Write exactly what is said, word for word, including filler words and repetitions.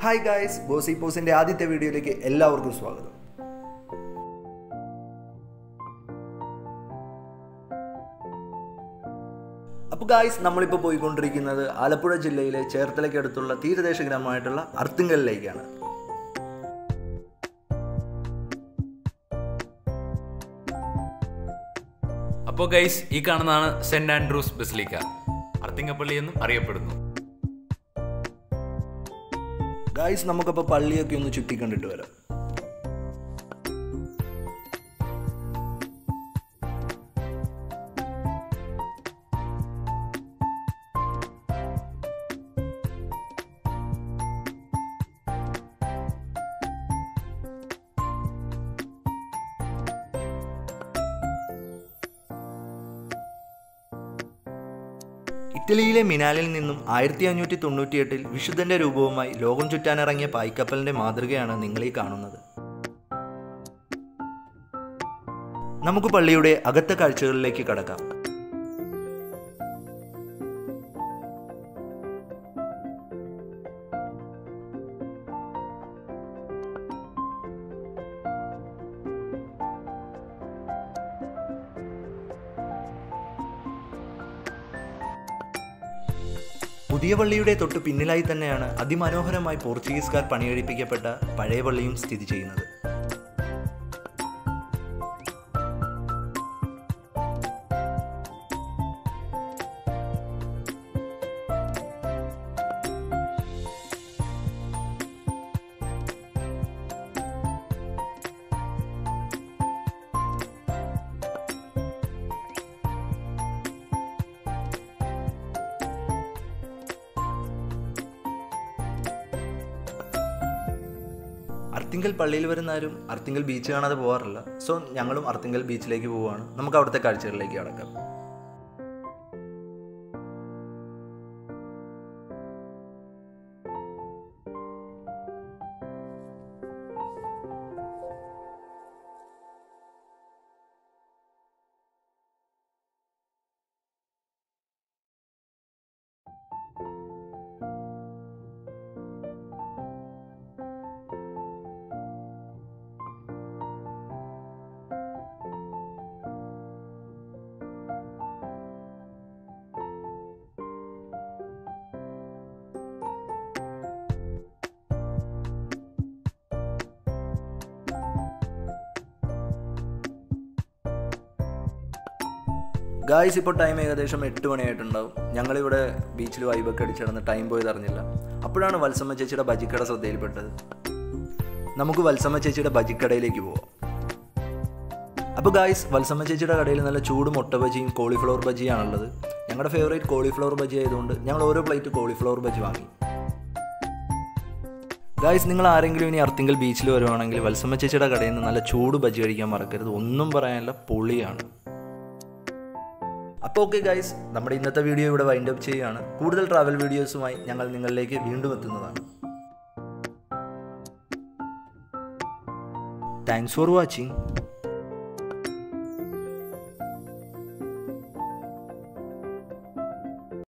Hi guys, Bossy Post in the Aditya video like Ella or Guswago. Up guys, Namalipo Boyondrik in the Alapura Jilla, Chertala Kertula, Theta Shagramatala, Arthingal Lagana. Up guys, Ikanana, Saint Andrews Basilica. Arthingapalian, Ariapurno. Guys, we have a pali of the chip. ഇറ്റലിയിലെ മിനാനിൽ നിന്നും ആയിരത്തി അഞ്ഞൂറ്റി തൊണ്ണൂറ്റിയെട്ടിൽ വിശുദ്ധന്റെ രൂപവുമായി ലോകം ചുറ്റാനിറങ്ങിയ പായ്ക്കപ്പലിന്റെ മാതൃകയാണ് നിങ്ങൾ ഈ കാണുന്നത്. നമുക്ക് പള്ളിയുടെ അകത്തെ കാഴ്ചകളിലേക്ക് കടക്കാം. പുതിയ പള്ളിയുടെ തൊട്ട് പിന്നിലായി തന്നെയാണ് അതിമനോഹരമായി പോർച്ചുഗീസുകാർ പണിയെടുപ്പിക്കപ്പെട്ട പഴയ പള്ളിയും സ്ഥിതി ചെയ്യുന്നത്. അർത്തിങ്കൽ പള്ളിയിൽ വരുന്നവരും അർത്തിങ്കൽ ബീച്ച് കാണാതെ പോകാറില്ല. സോ ഞങ്ങളും അർത്തിങ്കൽ ബീച്ചിലേക്ക് പോവുകയാണ്. നമുക്ക് അവിടുത്തെ കാഴ്ചകളിലേക്ക് കടക്കാം. ഗായ്സ്, ഇപ്പോൾ ടൈം ഏകദേശം എട്ട് മണിയായിട്ടുണ്ടാവും. ഞങ്ങളിവിടെ ബീച്ചിൽ വൈബൊക്കെ അടിച്ചിടന്ന് ടൈം പോയതറിഞ്ഞില്ല. അപ്പോഴാണ് വത്സമ്മ ചേച്ചിയുടെ ബജിക്കട ശ്രദ്ധയിൽപ്പെട്ടത്. നമുക്ക് വത്സമ്മ ചേച്ചിയുടെ ബജിക്കടയിലേക്ക് പോവാം. അപ്പോൾ ഗായ്സ്, വത്സമ്മ ചേച്ചിയുടെ കടയിൽ നല്ല ചൂട് മുട്ട ബജിയും കോളിഫ്ലവർ ബജിയാണുള്ളത്. ഞങ്ങളുടെ ഫേവറേറ്റ് കോളിഫ്ലവർ ബജി ആയതുകൊണ്ട് ഞങ്ങൾ ഓരോ പ്ലേറ്റ് കോളിഫ്ലവർ ബജി വാങ്ങി. ഗായ്സ്, നിങ്ങൾ ആരെങ്കിലും ഇനി അർത്തിങ്കൽ ബീച്ചിൽ വരുവാണെങ്കിൽ വത്സമ്മ ചേച്ചിയുടെ കടയിൽ നിന്ന് നല്ല ചൂട് ബജി കഴിക്കാൻ മറക്കരുത്. ഒന്നും പറയാനില്ല, പൊളിയാണ്. അപ്പോൾ ഓക്കെ ഗൈസ്, നമ്മുടെ ഇന്നത്തെ വീഡിയോ ഇവിടെ വൈൻഡ് അപ്പ് ചെയ്യുകയാണ്. കൂടുതൽ ട്രാവൽ വീഡിയോസുമായി ഞങ്ങൾ നിങ്ങളിലേക്ക് വീണ്ടും എത്തുന്നതാണ്. Thanks for watching.